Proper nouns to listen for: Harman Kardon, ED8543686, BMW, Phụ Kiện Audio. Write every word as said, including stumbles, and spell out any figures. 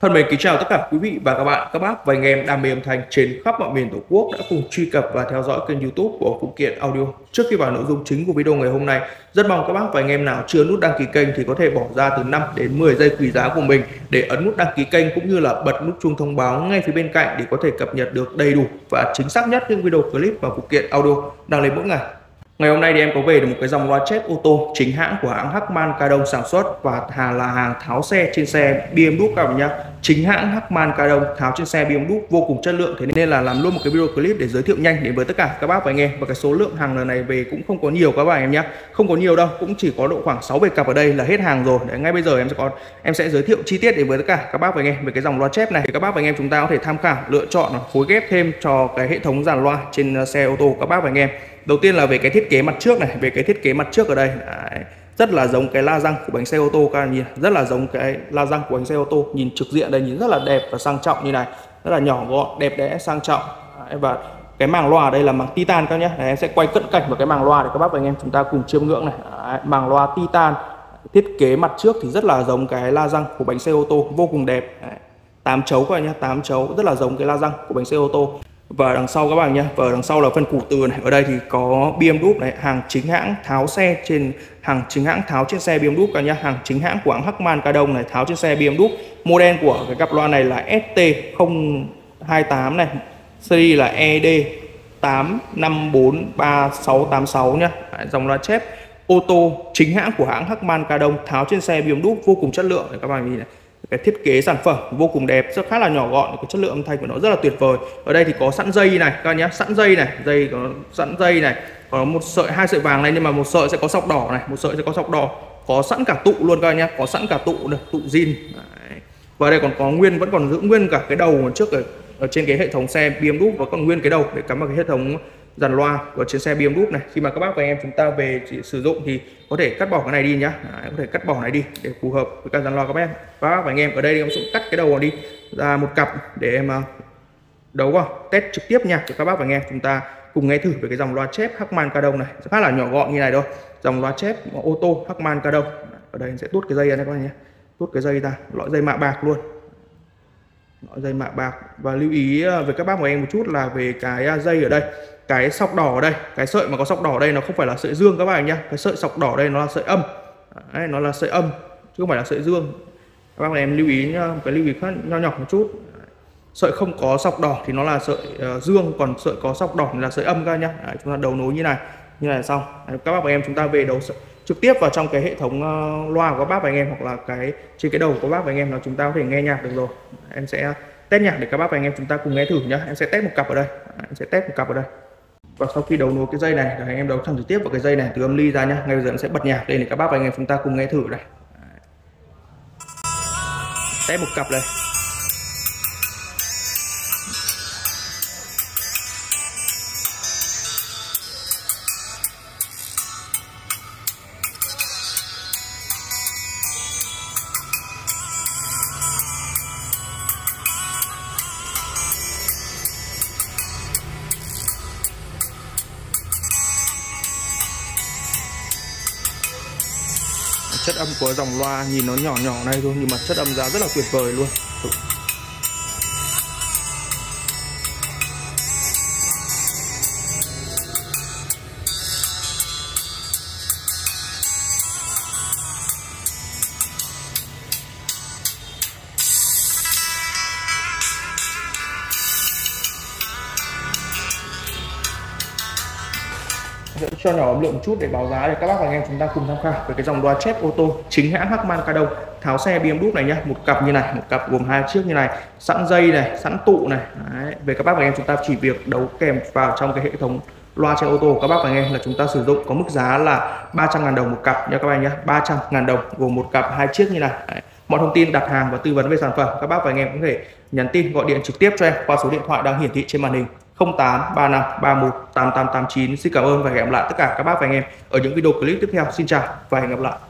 Thân mến kính chào tất cả quý vị và các bạn, các bác và anh em đam mê âm thanh trên khắp mọi miền Tổ quốc đã cùng truy cập và theo dõi kênh YouTube của Phụ Kiện Audio. Trước khi vào nội dung chính của video ngày hôm nay, rất mong các bác và anh em nào chưa nút đăng ký kênh thì có thể bỏ ra từ năm đến mười giây quý giá của mình để ấn nút đăng ký kênh cũng như là bật nút chuông thông báo ngay phía bên cạnh để có thể cập nhật được đầy đủ và chính xác nhất những video clip và Phụ Kiện Audio đăng lên mỗi ngày. Ngày hôm nay thì em có về được một cái dòng loa chép ô tô chính hãng của hãng Harman Kardon sản xuất và hà là hàng tháo xe trên xe bê em vê các bạn nhá. Chính hãng Harman Kardon tháo trên xe bê em vê vô cùng chất lượng, thế nên là làm luôn một cái video clip để giới thiệu nhanh đến với tất cả các bác và anh em. Và cái số lượng hàng lần này về cũng không có nhiều các bạn em nhé, không có nhiều đâu, cũng chỉ có độ khoảng sáu bảy cặp ở đây là hết hàng rồi. Đấy, ngay bây giờ em sẽ có em sẽ giới thiệu chi tiết đến với tất cả các bác và anh em về cái dòng loa chép này. Thì các bác và anh em chúng ta có thể tham khảo lựa chọn phối ghép thêm cho cái hệ thống dàn loa trên xe ô tô các bác và anh em. Đầu tiên là về cái thiết kế mặt trước này, về cái thiết kế mặt trước ở đây. Đấy, rất là giống cái la răng của bánh xe ô tô các bạn nhìn, rất là giống cái la răng của bánh xe ô tô, nhìn trực diện đây nhìn rất là đẹp và sang trọng như này, rất là nhỏ gọn, đẹp đẽ, sang trọng. Đấy, và cái màng loa ở đây là màng titan các nhé. Đấy, em sẽ quay cận cảnh vào cái màng loa để các bác và anh em chúng ta cùng chiêm ngưỡng này. Đấy, màng loa titan, thiết kế mặt trước thì rất là giống cái la răng của bánh xe ô tô, vô cùng đẹp. Đấy, tám chấu các bạn nhé, tám chấu rất là giống cái la răng của bánh xe ô tô. Và đằng sau các bạn nhé, và đằng sau là phần cụm từ này, ở đây thì có bê em vê này, hàng chính hãng tháo xe trên hàng chính hãng tháo trên xe bê em vê các nhá, hàng chính hãng của hãng Harman Kardon này tháo trên xe bê em vê. Model của cái cặp loa này là ét tê không hai tám này, series là E D tám năm bốn ba sáu tám sáu nhá. Dòng loa chép ô tô chính hãng của hãng Harman Kardon tháo trên xe bê em vê vô cùng chất lượng các bạn nhìn này. Cái thiết kế sản phẩm vô cùng đẹp, rất khá là nhỏ gọn, cái chất lượng âm thanh của nó rất là tuyệt vời. Ở đây thì có sẵn dây này các nhé, sẵn dây này, dây có sẵn dây này, có một sợi hai sợi vàng này nhưng mà một sợi sẽ có sọc đỏ này, một sợi sẽ có sọc đỏ, có sẵn cả tụ luôn các nhé, có sẵn cả tụ này, tụ zin. Và đây còn có nguyên vẫn còn giữ nguyên cả cái đầu trước ở, ở trên cái hệ thống xe bê em vê và còn nguyên cái đầu để cắm vào cái hệ thống dàn loa của trên xe bê em vê này. Khi mà các bác và anh em chúng ta về sử dụng thì có thể cắt bỏ cái này đi nhá. Đấy, có thể cắt bỏ này đi để phù hợp với các dàn loa các bác. Các bác và anh em ở đây thì em sẽ cắt cái đầu đi ra một cặp để em đấu vào test trực tiếp nha. Cho các bác và anh em chúng ta cùng nghe thử về cái dòng loa chép Harman Kardon này, rất khá là nhỏ gọn như này thôi. Dòng loa chép ô tô Harman Kardon. Ở đây em sẽ tuốt cái dây ra này các bạn nhé, tuốt cái dây ra, loại dây mạ bạc luôn, loại dây mạ bạc. Và lưu ý với các bác và em một chút là về cái dây ở đây, cái sọc đỏ ở đây, cái sợi mà có sọc đỏ ở đây nó không phải là sợi dương các bạn nhá. Cái sợi sọc đỏ đây nó là sợi âm. Đấy, nó là sợi âm chứ không phải là sợi dương. Các bác em lưu ý nhá, một cái lưu ý khác nho nhỏ một chút. Sợi không có sọc đỏ thì nó là sợi uh, dương, còn sợi có sọc đỏ là sợi âm các nhá. Đấy, chúng ta đấu nối như này, như này là xong. Đấy, các bác và em chúng ta về đấu trực tiếp vào trong cái hệ thống uh, loa của các bác và anh em hoặc là cái trên cái đầu của các bác và anh em là chúng ta có thể nghe nhạc được rồi. Em sẽ test nhạc để các bác và anh em chúng ta cùng nghe thử nhá. Em sẽ test một cặp ở đây. Đấy, em sẽ test một cặp ở đây. Và sau khi đấu nối cái dây này, anh em đấu thẳng trực tiếp vào cái dây này từ âm ly ra nhá. Ngay bây giờ em sẽ bật nhạc lên để các bác và anh em chúng ta cùng nghe thử này. Test một cặp đây. Chất âm của dòng loa nhìn nó nhỏ nhỏ này thôi nhưng mà chất âm ra rất là tuyệt vời luôn. Cho nhỏ âm lượng một chút để báo giá để các bác và anh em chúng ta cùng tham khảo về cái dòng loa chép ô tô chính hãng Harman Kardon tháo xe bê em vê này nhá. Một cặp như này, một cặp gồm hai chiếc như này, sẵn dây này, sẵn tụ này. Đấy, về các bác và anh em chúng ta chỉ việc đấu kèm vào trong cái hệ thống loa chép ô tô các bác và anh em là chúng ta sử dụng có mức giá là ba trăm nghìn đồng một cặp nha các bạn nhé, ba trăm nghìn đồng gồm một cặp hai chiếc như này. Đấy. Mọi thông tin đặt hàng và tư vấn về sản phẩm các bác và anh em có thể nhắn tin gọi điện trực tiếp cho em qua số điện thoại đang hiển thị trên màn hình không tám ba năm ba một tám tám tám chín. Xin cảm ơn và hẹn gặp lại tất cả các bác và anh em ở những video clip tiếp theo. Xin chào và hẹn gặp lại.